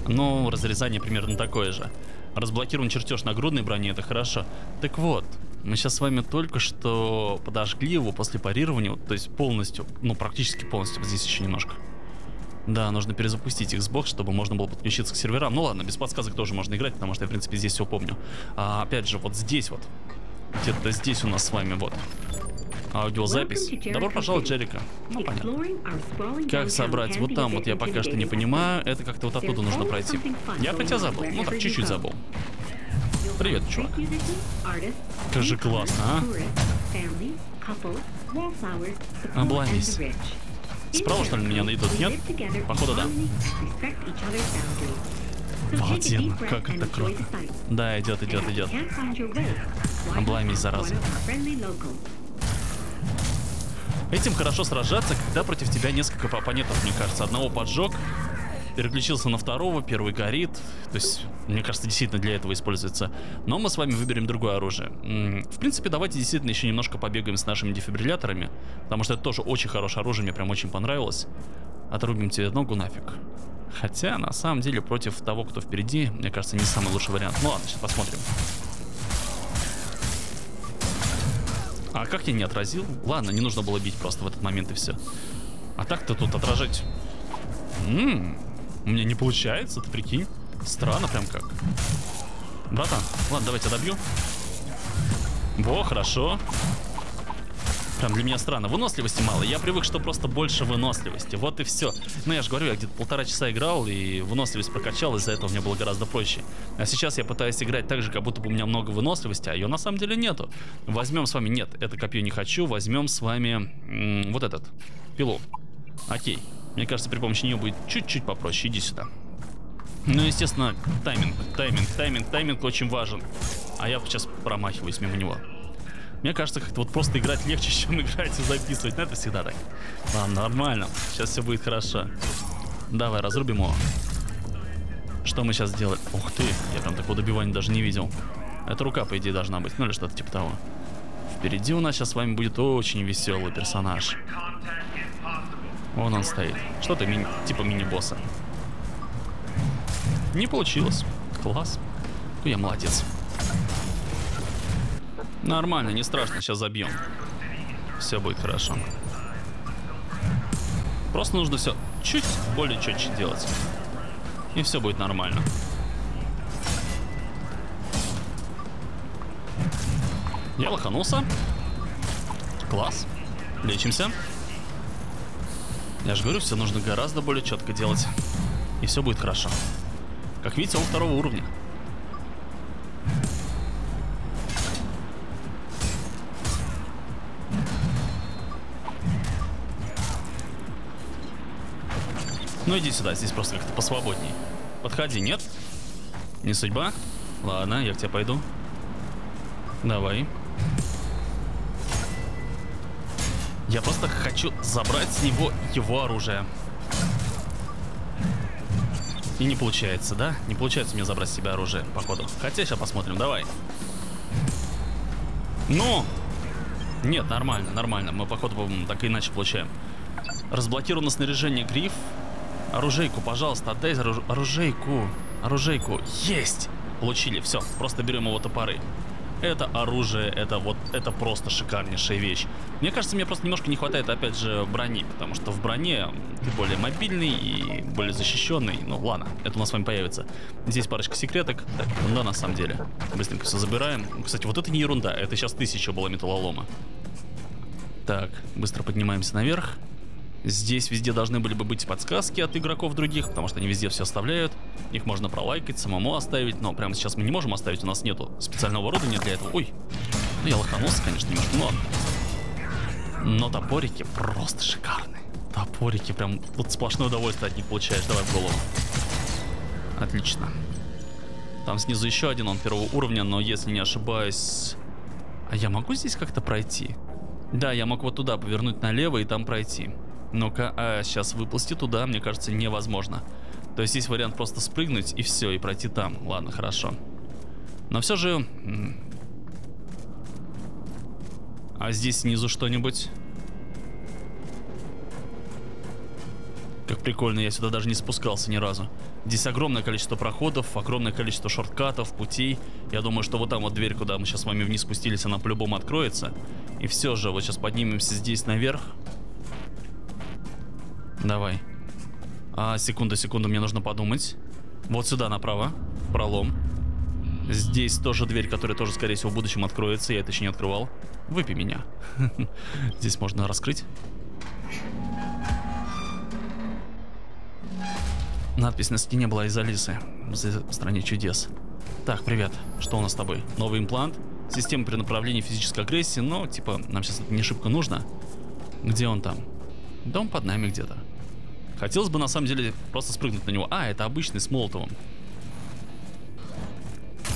Ну, разрезание примерно такое же. Разблокирован чертеж на грудной броне, это хорошо. Так вот, мы сейчас с вами только что подожгли его после парирования. То есть полностью, ну практически полностью. Здесь еще немножко. Да, нужно перезапустить Xbox, чтобы можно было подключиться к серверам. Ну ладно, без подсказок тоже можно играть, потому что я в принципе здесь все помню. А, опять же, вот здесь вот. Где-то здесь у нас с вами вот аудиозапись. Добро пожаловать, Джерико. Ну, понятно. Как собрать? Вот там вот я пока что не понимаю. Это как-то вот оттуда нужно пройти. Я про тебя забыл. Ну так, чуть-чуть забыл. Привет, чувак. Как же классно, а? Обломись. Справа, что ли, меня найдут? Нет? Походу, да. Обалденно, как это круто. Да, идет, идет, идет. Обломись, зараза. Этим хорошо сражаться, когда против тебя несколько оппонентов, мне кажется. Одного поджег, переключился на второго, первый горит. То есть, мне кажется, действительно для этого используется. Но мы с вами выберем другое оружие. В принципе, давайте действительно еще немножко побегаем с нашими дефибрилляторами, потому что это тоже очень хорошее оружие, мне прям очень понравилось. Отрубим тебе ногу нафиг. Хотя, на самом деле, против того, кто впереди, мне кажется, не самый лучший вариант. Ну ладно, сейчас посмотрим. А как я не отразил? Ладно, не нужно было бить просто в этот момент и все. А так-то тут отражать... М-м-м, у меня не получается, ты прикинь. Странно прям как. Братан, ладно, давайте добью. Во, хорошо. Прям для меня странно. Выносливости мало. Я привык, что просто больше выносливости. Вот и все. Ну я же говорю, я где-то полтора часа играл и выносливость прокачал, из-за этого мне было гораздо проще. А сейчас я пытаюсь играть так же, как будто бы у меня много выносливости, а ее на самом деле нету. Возьмем с вами... Нет, это копье не хочу. Возьмем с вами вот этот. Пилу. Окей. Мне кажется, при помощи нее будет чуть-чуть попроще. Иди сюда. Ну, естественно, тайминг. Тайминг, тайминг, тайминг очень важен. А я сейчас промахиваюсь мимо него. Мне кажется, как-то вот просто играть легче, чем играть и записывать. Но это всегда так. Ладно, нормально. Сейчас все будет хорошо. Давай, разрубим его. Что мы сейчас делаем? Ух ты, я прям такого добивания даже не видел. Это рука, по идее, должна быть. Ну или что-то типа того. Впереди у нас сейчас с вами будет очень веселый персонаж. Вон он стоит. Что-то ми- типа мини-босса. Не получилось. Класс. Я молодец. Нормально, не страшно, сейчас забьем. Все будет хорошо. Просто нужно все чуть более четче делать. И все будет нормально. Я лоханулся. Класс. Лечимся. Я же говорю, все нужно гораздо более четко делать. И все будет хорошо. Как видите, он второго уровня. Ну иди сюда, здесь просто как-то посвободней. Подходи, нет? Не судьба? Ладно, я к тебе пойду. Давай. Я просто хочу забрать с него его оружие. И не получается, да? Не получается мне забрать с себя оружие, походу. Хотя сейчас посмотрим, давай. Ну! Нет, нормально, нормально. Мы, походу, так и иначе получаем. Разблокировано снаряжение гриф. Оружейку, пожалуйста, отдай оруж... оружейку. Оружейку. Есть! Получили. Все, просто берем его топоры. это оружие, это вот, это просто шикарнейшая вещь. Мне кажется, мне просто немножко не хватает, опять же, брони, потому что в броне ты более мобильный и более защищенный. Ну ладно, это у нас с вами появится. Здесь парочка секреток. Так, ерунда на самом деле. Быстренько все забираем. Кстати, вот это не ерунда, это сейчас тысяча была металлолома. Так, быстро поднимаемся наверх. Здесь везде должны были бы быть подсказки от игроков других, потому что они везде все оставляют. Их можно пролайкать, самому оставить, но прямо сейчас мы не можем оставить, у нас нету специального оборудования для этого. Ой, ну я лоханулся, конечно, немножко, но... Но топорики просто шикарные. Топорики, прям вот сплошное удовольствие от них получаешь. Давай в голову. Отлично. Там снизу еще один, он первого уровня, но если не ошибаюсь... А я могу здесь как-то пройти? Да, я мог вот туда повернуть налево и там пройти. Ну-ка, а сейчас выползти туда, мне кажется, невозможно. То есть здесь вариант просто спрыгнуть и все, и пройти там. Ладно, хорошо. Но все же... А здесь снизу что-нибудь? Как прикольно, я сюда даже не спускался ни разу. Здесь огромное количество проходов, огромное количество шорткатов, путей. Я думаю, что вот там вот дверь, куда мы сейчас с вами вниз спустились, она по-любому откроется. И все же, вот сейчас поднимемся здесь наверх. Давай. А, секунду, секунду, мне нужно подумать. Вот сюда направо. Пролом. Здесь тоже дверь, которая тоже, скорее всего, в будущем откроется. Я это еще не открывал. Выпей меня. Здесь можно раскрыть. Надпись на стене была из Алисы. В стране чудес. Так, привет. Что у нас с тобой? Новый имплант. Система при направлении физической агрессии. Но, типа, нам сейчас это не шибко нужно. Где он там? Дом под нами где-то. Хотелось бы на самом деле просто спрыгнуть на него. А, это обычный с молотовым.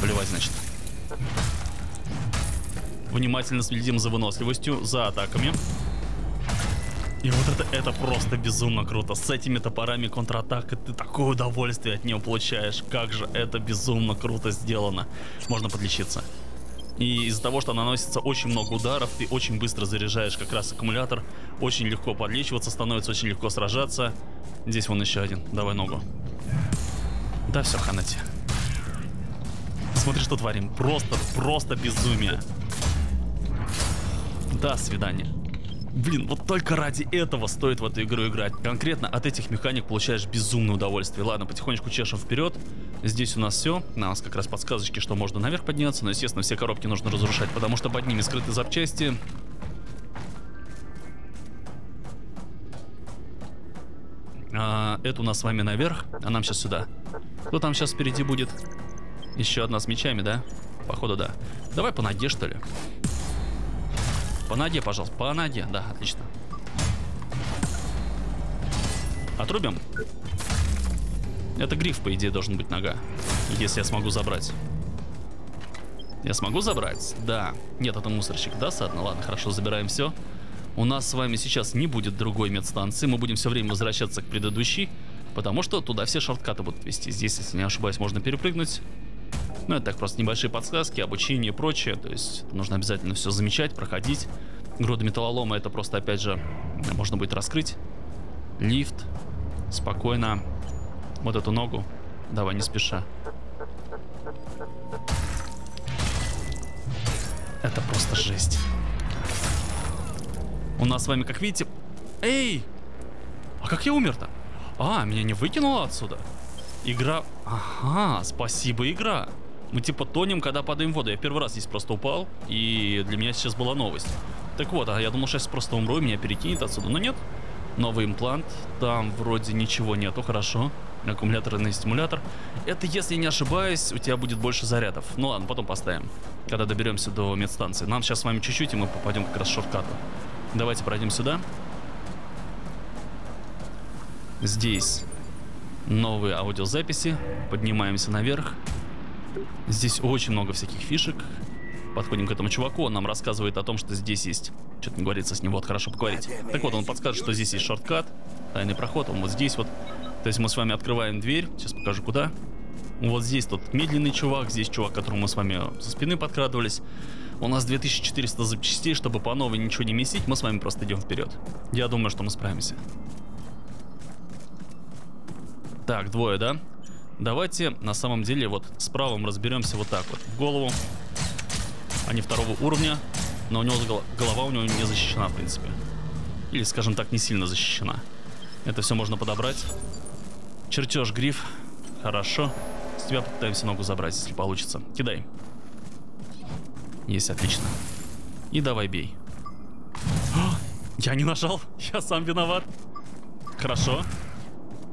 Плевать, значит. Внимательно следим за выносливостью, за атаками. И вот это, это просто безумно круто. С этими топорами контратака ты такое удовольствие от нее получаешь. Как же это безумно круто сделано. Можно подлечиться. И из-за того, что наносится очень много ударов, ты очень быстро заряжаешь как раз аккумулятор. Очень легко подлечиваться становится, очень легко сражаться. Здесь вон еще один. Давай ногу. Да все, ханате. Смотри, что творим. Просто, просто безумие. До свидания. Блин, вот только ради этого стоит в эту игру играть. Конкретно от этих механик получаешь безумное удовольствие. Ладно, потихонечку чешем вперед. Здесь у нас все. У нас как раз подсказочки, что можно наверх подняться. Но, естественно, все коробки нужно разрушать, потому что под ними скрыты запчасти. А, это у нас с вами наверх, а нам сейчас сюда. Кто там сейчас впереди будет? Еще одна с мечами, да? Походу, да. Давай по ноге, что ли? По ноге, пожалуйста. По ноге. Да, отлично. Отрубим. Это гриф, по идее, должен быть нога. Если я смогу забрать. Я смогу забрать? Да. Нет, это мусорщик. Да, садно? Ладно, хорошо, забираем все. У нас с вами сейчас не будет другой медстанции. Мы будем все время возвращаться к предыдущей. Потому что туда все шорткаты будут вести. Здесь, если не ошибаюсь, можно перепрыгнуть. Ну, это так, просто небольшие подсказки, обучение и прочее. То есть нужно обязательно все замечать, проходить. Груда металлолома, это просто, опять же, можно будет раскрыть. Лифт. Спокойно. Вот эту ногу. Давай, не спеша. Это просто жесть. У нас с вами, как видите... Эй! А как я умер-то? А, меня не выкинуло отсюда? Игра... Ага, спасибо, игра. Мы типа тонем, когда падаем в воду. Я первый раз здесь просто упал, и для меня сейчас была новость. Так вот, а я думал, сейчас просто умру, и меня перекинет отсюда, но нет. Новый имплант, там вроде ничего нету, хорошо. Аккумуляторный стимулятор. Это, если не ошибаюсь, у тебя будет больше зарядов. Ну ладно, потом поставим, когда доберемся до медстанции. Нам сейчас с вами чуть-чуть, и мы попадем как раз в шорткату. Давайте пройдем сюда. Здесь новые аудиозаписи. Поднимаемся наверх. Здесь очень много всяких фишек. Подходим к этому чуваку, он нам рассказывает о том, что здесь есть... Что-то не говорится с ним, вот, хорошо поговорить. Так вот, он подскажет, что здесь есть шорткат, тайный проход, он вот здесь вот. То есть мы с вами открываем дверь, сейчас покажу куда. Вот здесь тот медленный чувак, здесь чувак, которому мы с вами со спины подкрадывались. У нас две тысячи четыреста запчастей, чтобы по новой ничего не месить, мы с вами просто идем вперед. Я думаю, что мы справимся. Так, двое, да? Давайте на самом деле вот с правым разберемся вот так вот. В голову. они второго уровня, но у него голова у него не защищена, в принципе. Или, скажем так, не сильно защищена. Это все можно подобрать. Чертеж, гриф. Хорошо. С тебя попытаемся ногу забрать, если получится. Кидай. Есть, отлично. И давай бей. О, я не нажал. Я сам виноват. Хорошо.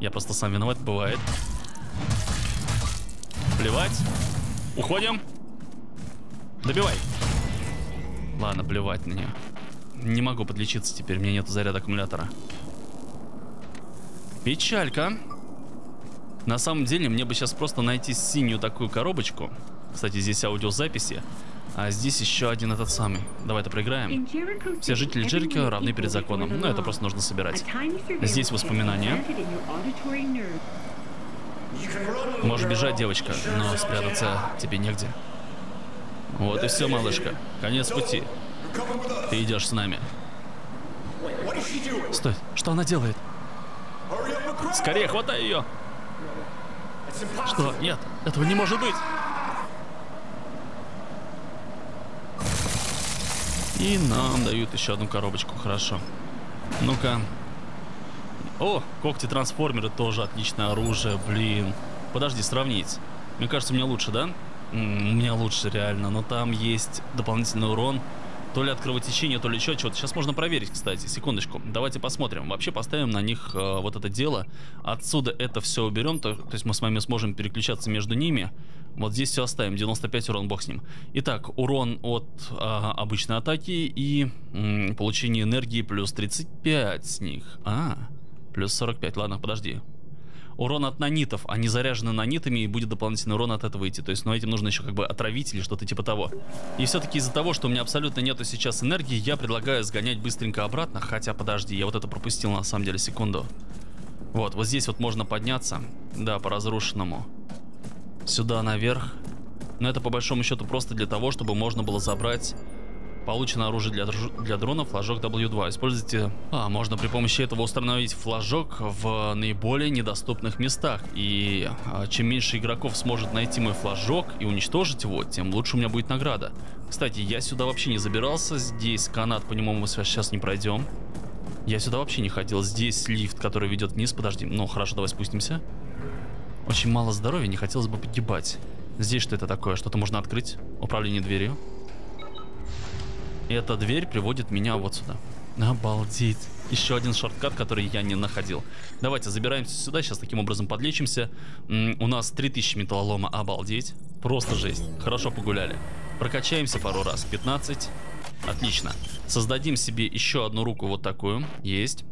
Я просто сам виноват, бывает. Плевать. Уходим. Добивай. Ладно, плевать на нее. Не могу подлечиться теперь, у меня нет заряда аккумулятора. Печалька. На самом деле, мне бы сейчас просто найти синюю такую коробочку. Кстати, здесь аудиозаписи. А здесь еще один этот самый. Давай это проиграем. Все жители Джерико равны перед законом. Но это просто нужно собирать. Здесь воспоминания. Можешь бежать, девочка, но спрятаться тебе негде. Вот и все, малышка. Конец пути. Ты идешь с нами. Стой, что она делает? Скорее, хватай ее! Что? Нет, этого не может быть! И нам дают еще одну коробочку, хорошо. Ну-ка. О, когти-трансформеры тоже отличное оружие, блин. Подожди, сравнить. Мне кажется, у меня лучше, да? У меня лучше, реально. Но там есть дополнительный урон. То ли от кровотечения, то ли еще чего-то. Сейчас можно проверить, кстати, секундочку. Давайте посмотрим. Вообще поставим на них э, вот это дело. Отсюда это все уберем. То, то есть мы с вами сможем переключаться между ними. Вот здесь все оставим. девяносто пять урон, бог с ним. Итак, урон от э, обычной атаки и м, получение энергии плюс тридцать пять с них. А, плюс сорок пять. Ладно, подожди. Урон от нанитов. Они заряжены нанитами, и будет дополнительный урон от этого идти. То есть, ну, этим нужно еще как бы отравить или что-то типа того. И все-таки из-за того, что у меня абсолютно нету сейчас энергии, я предлагаю сгонять быстренько обратно. Хотя, подожди, я вот это пропустил на самом деле, секунду. Вот, вот здесь вот можно подняться. Да, по разрушенному. Сюда наверх. Но это по большому счету просто для того, чтобы можно было забрать... Получено оружие для, для дрона, флажок дабл ю два. Используйте... А, можно при помощи этого установить флажок в наиболее недоступных местах. И а, чем меньше игроков сможет найти мой флажок и уничтожить его, тем лучше у меня будет награда. Кстати, я сюда вообще не забирался. Здесь канат, по нему мы сейчас не пройдем. Я сюда вообще не ходил. Здесь лифт, который ведет вниз. Подожди. Ну, хорошо, давай спустимся. Очень мало здоровья, не хотелось бы погибать. Здесь что это такое? Что-то можно открыть? Управление дверью. И эта дверь приводит меня вот сюда. Обалдеть. Еще один шорткат, который я не находил. Давайте забираемся сюда. Сейчас таким образом подлечимся. М-м, у нас три тысячи металлолома. Обалдеть. Просто жесть. Хорошо погуляли. Прокачаемся пару раз. пятнадцать. Отлично. Создадим себе еще одну руку вот такую. Есть.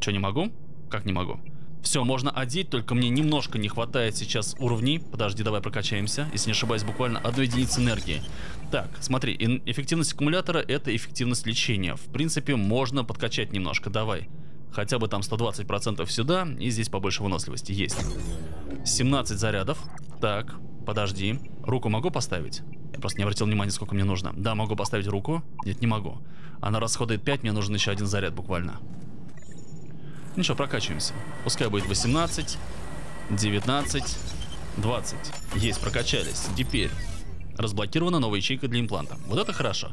Че, не могу? Как не могу? Все, можно одеть, только мне немножко не хватает сейчас уровней. Подожди, давай прокачаемся. Если не ошибаюсь, буквально одну единицу энергии. Так, смотри, эффективность аккумулятора — это эффективность лечения. В принципе, можно подкачать немножко, давай. Хотя бы там сто двадцать процентов сюда, и здесь побольше выносливости. Есть. семнадцать зарядов. Так, подожди. Руку могу поставить? Я просто не обратил внимания, сколько мне нужно. Да, могу поставить руку. Нет, не могу. Она расходует пять, мне нужен еще один заряд буквально. Ничего, прокачиваемся. Пускай будет восемнадцать, девятнадцать, двадцать. Есть, прокачались. Теперь разблокирована новая ячейка для импланта. Вот это хорошо.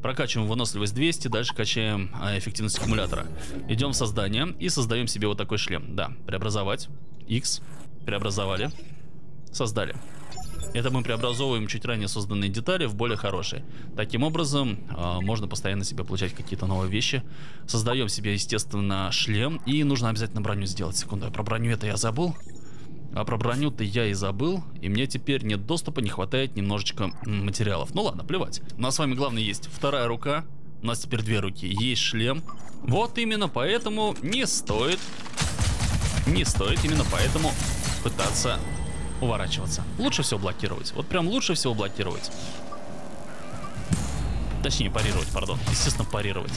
Прокачиваем выносливость двести, дальше качаем эффективность аккумулятора. Идем в создание и создаем себе вот такой шлем. Да, преобразовать. X. Преобразовали. Создали. Это мы преобразовываем чуть ранее созданные детали в более хорошие. Таким образом, э, можно постоянно себе получать какие-то новые вещи. Создаем себе, естественно, шлем. И нужно обязательно броню сделать. Секунду, про броню это я забыл. А про броню-то я и забыл. И мне теперь нет доступа, не хватает немножечко материалов. Ну ладно, плевать. У нас с вами главное есть вторая рука. У нас теперь две руки. Есть шлем. Вот именно поэтому не стоит... Не стоит именно поэтому пытаться... уворачиваться. Лучше всего блокировать. Вот прям лучше всего блокировать. Точнее, парировать, пардон. Естественно, парировать.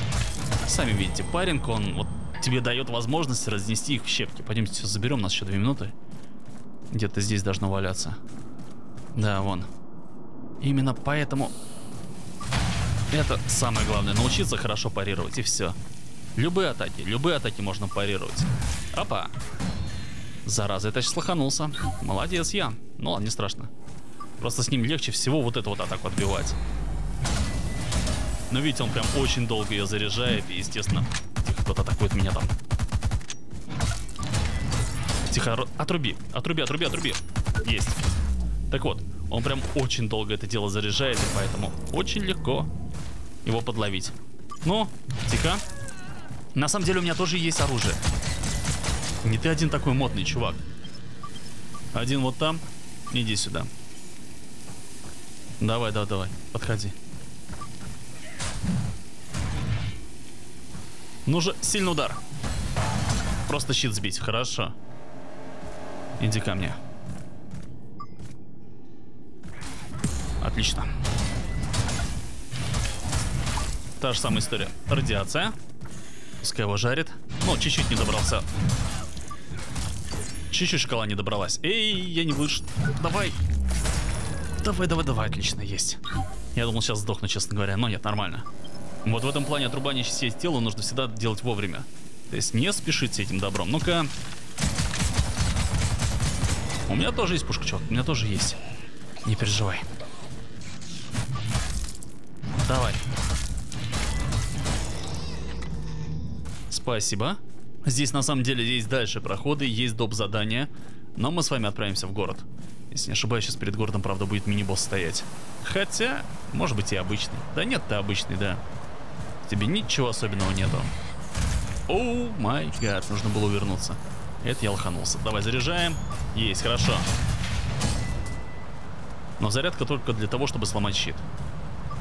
Сами видите, паринг, он вот тебе дает возможность разнести их в щепки. Пойдемте все заберем, у нас еще две минуты. Где-то здесь должно валяться. Да, вон. Именно поэтому это самое главное. Научиться хорошо парировать, и все. Любые атаки, любые атаки можно парировать. Опа! Зараза, это я сейчас слаханулся. Молодец я. Ну ладно, не страшно. Просто с ним легче всего вот эту вот атаку отбивать. Но видите, он прям очень долго ее заряжает. И, естественно, кто-то атакует меня там. Тихо, отруби, отруби, отруби, отруби. Есть. Так вот, он прям очень долго это дело заряжает, и поэтому очень легко его подловить. Ну, тихо. На самом деле у меня тоже есть оружие. Не ты один такой модный, чувак. Один вот там. Иди сюда. Давай, давай, давай. Подходи. Ну же, сильный удар. Просто щит сбить, хорошо. Иди ко мне. Отлично. Та же самая история. Радиация. Пускай его жарит. Ну, чуть-чуть не добрался. Чуть-чуть шкала не добралась. Эй, я не выш... Давай. Давай, давай, давай. Отлично, есть. Я думал, сейчас сдохну, честно говоря. Но нет, нормально. Вот в этом плане отрубание частей тела нужно всегда делать вовремя. То есть не спешить с этим добром. Ну-ка. У меня тоже есть пушка, чувак. У меня тоже есть. Не переживай. Давай. Спасибо. Здесь на самом деле есть дальше проходы, есть доп. Задания. Но мы с вами отправимся в город. Если не ошибаюсь, сейчас перед городом, правда, будет мини-босс стоять. Хотя, может быть и обычный. Да нет, ты обычный, да. Тебе ничего особенного нету. Оу, май гад, нужно было увернуться. Это я лоханулся. Давай заряжаем. Есть, хорошо. Но зарядка только для того, чтобы сломать щит.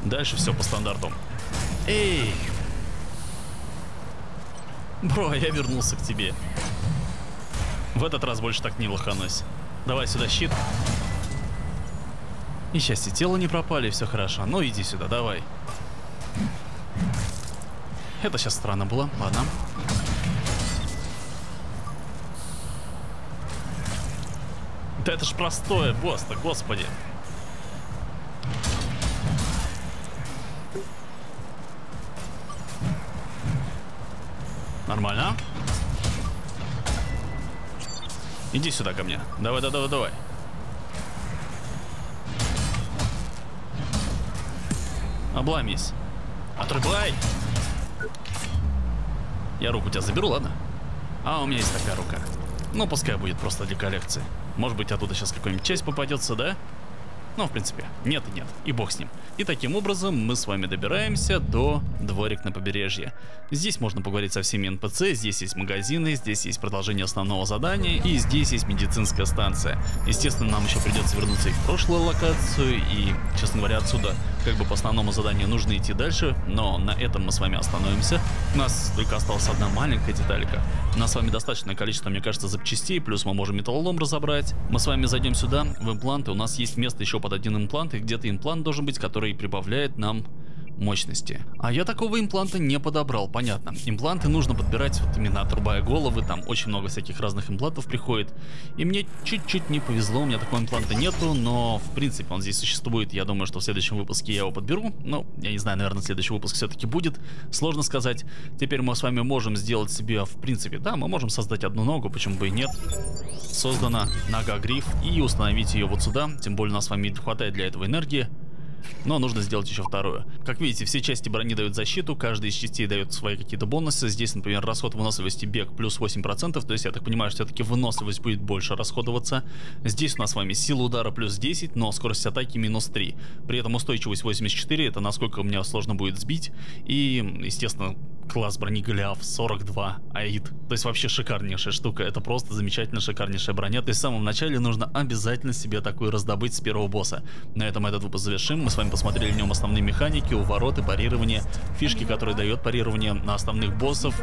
Дальше все по стандарту. Эй! Бро, я вернулся к тебе. В этот раз больше так не лоханусь. Давай сюда щит. И счастье, тело не пропали, все хорошо. Ну иди сюда, давай. Это сейчас странно было, ладно. Да это ж простое, босс-то, господи. Нормально. Иди сюда ко мне. Давай, давай, давай, давай. Обломись. Отрубай. Я руку у тебя заберу, ладно? А, у меня есть такая рука. Ну, пускай будет просто для коллекции. Может быть, оттуда сейчас какая-нибудь часть попадется, да? Ну, в принципе, нет и нет, и бог с ним. И таким образом мы с вами добираемся до дворик на побережье. Здесь можно поговорить со всеми эн пэ цэ, здесь есть магазины, здесь есть продолжение основного задания, и здесь есть медицинская станция. Естественно, нам еще придется вернуться и в прошлую локацию, и, честно говоря, отсюда как бы по основному заданию нужно идти дальше, но на этом мы с вами остановимся. У нас только осталась одна маленькая деталька. У нас с вами достаточное количество, мне кажется, запчастей, плюс мы можем металлолом разобрать. Мы с вами зайдем сюда, в импланты, у нас есть место еще под один имплант, и где-то имплант должен быть, который прибавляет нам мощности. А я такого импланта не подобрал, понятно. Импланты нужно подбирать вот именно отрубая головы, там очень много всяких разных имплантов приходит. И мне чуть-чуть не повезло, у меня такого импланта нету, но в принципе он здесь существует. Я думаю, что в следующем выпуске я его подберу. Ну, я не знаю, наверное, следующий выпуск все-таки будет. Сложно сказать. Теперь мы с вами можем сделать себе, в принципе, да, мы можем создать одну ногу, почему бы и нет. Создана нога-гриф и установить ее вот сюда. Тем более у нас с вами хватает для этого энергии. Но нужно сделать еще вторую. Как видите, все части брони дают защиту, каждая из частей дает свои какие-то бонусы. Здесь, например, расход выносливости бег плюс восемь процентов, то есть, я так понимаю, что все-таки выносливость будет больше расходоваться. Здесь у нас с вами сила удара плюс десять, но скорость атаки минус три. При этом устойчивость восемьдесят четыре, это насколько мне сложно будет сбить. И, естественно, класс брони Голиаф сорок два Аид. То есть вообще шикарнейшая штука. Это просто замечательно шикарнейшая броня. То есть в самом начале нужно обязательно себе такую раздобыть с первого босса. На этом этот выпуск завершим. Мы с вами посмотрели в нем основные механики, увороты, парирование, фишки, которые дает парирование на основных боссов.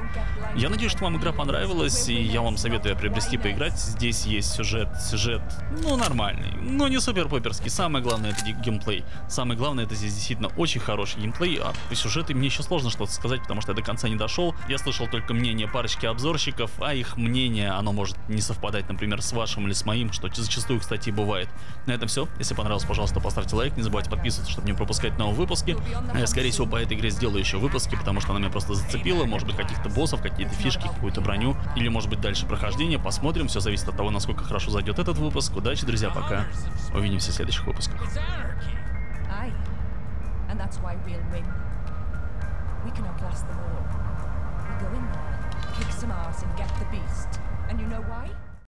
Я надеюсь, что вам игра понравилась, и я вам советую приобрести поиграть. Здесь есть сюжет, сюжет, ну нормальный, но не супер-поперский. Самое главное это геймплей. Самое главное это здесь действительно очень хороший геймплей, а по сюжету мне еще сложно что-то сказать, потому что я до конца не дошел. Я слышал только мнение парочки обзорщиков, а их мнение, оно может не совпадать, например, с вашим или с моим, что зачастую, кстати, бывает. На этом все. Если понравилось, пожалуйста, поставьте лайк, не забывайте подписываться, чтобы не пропускать новые выпуски. Я, скорее всего, по этой игре сделаю еще выпуски, потому что она меня просто зацепила. Может быть, каких-то боссов, какие-то фишки, какую-то броню. Или, может быть, дальше прохождение. Посмотрим. Все зависит от того, насколько хорошо зайдет этот выпуск. Удачи, друзья, пока. Увидимся в следующих выпусках. We go in there, kick some ass and get the beast. And you know why?